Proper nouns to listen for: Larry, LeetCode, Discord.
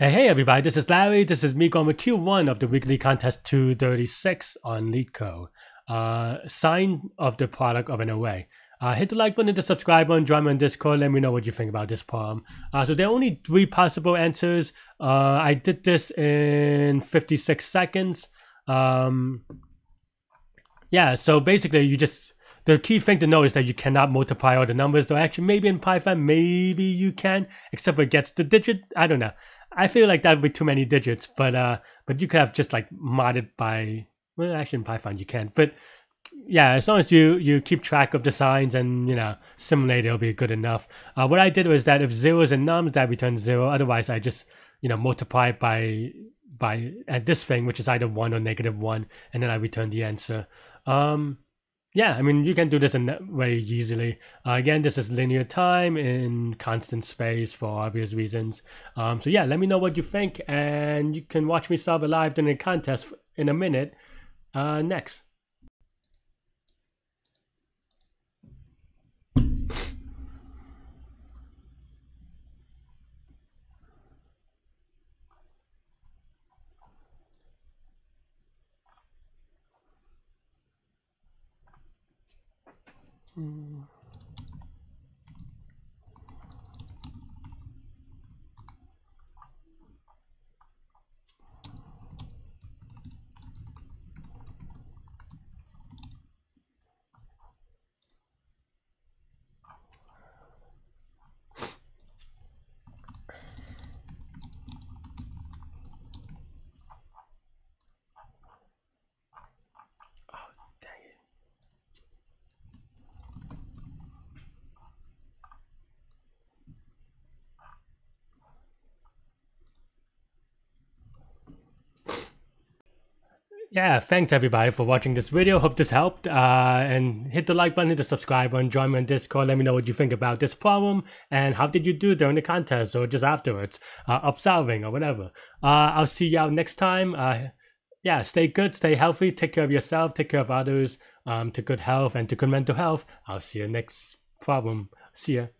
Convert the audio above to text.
Hey everybody, this is Larry. This is me going with Q1 of the weekly contest 236 on LeetCode. Sign of the product of an array. Hit the like button, the subscribe button, join me on Discord, let me know what you think about this problem. So there are only 3 possible answers. I did this in 56 seconds. Yeah, so basically the key thing to know is that you cannot multiply all the numbers, though actually maybe in Python, maybe you can, except for it gets the digit, I don't know. I feel like that would be too many digits, but you could have just like modded by, well, actually in Python you can, but yeah, as long as you keep track of the signs and, you know, simulate, it'll be good enough. What I did was that if 0 is in nums, that returns 0. Otherwise, I just, you know, multiply it by at this thing, which is either 1 or -1, and then I return the answer. Yeah, I mean, you can do this in that way easily. Again, this is linear time in constant space for obvious reasons. So yeah, let me know what you think, and you can watch me solve it live during the contest in a minute. Next. Yeah, thanks everybody for watching this video. Hope this helped. And hit the like button, hit the subscribe button, join me on Discord. Let me know what you think about this problem and how did you do during the contest or just afterwards, up solving or whatever. I'll see you out next time. Yeah, stay good, stay healthy, take care of yourself, take care of others, to good health and to good mental health. I'll see you next problem. See ya.